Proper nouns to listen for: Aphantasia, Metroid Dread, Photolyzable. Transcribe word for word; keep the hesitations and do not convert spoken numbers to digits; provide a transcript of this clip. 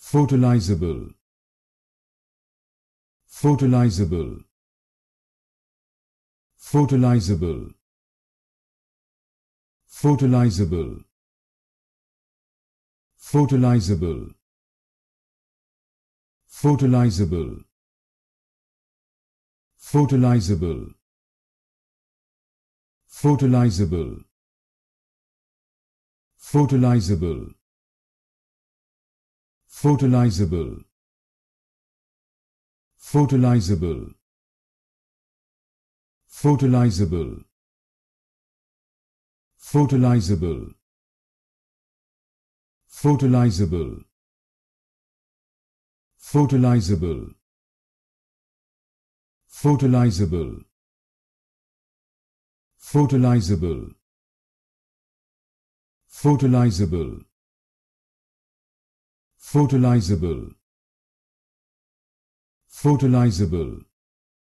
Photolyzable. Photolyzable. Photolyzable. Photolyzable. Photolyzable. Photolyzable. Photolyzable. Photolyzable. Photolyzable. Photolyzable. Photolyzable. Photolyzable. Photolyzable. Photolyzable. Photolyzable. Photolyzable. Photolyzable. Photolyzable. Photolyzable. Photolyzable.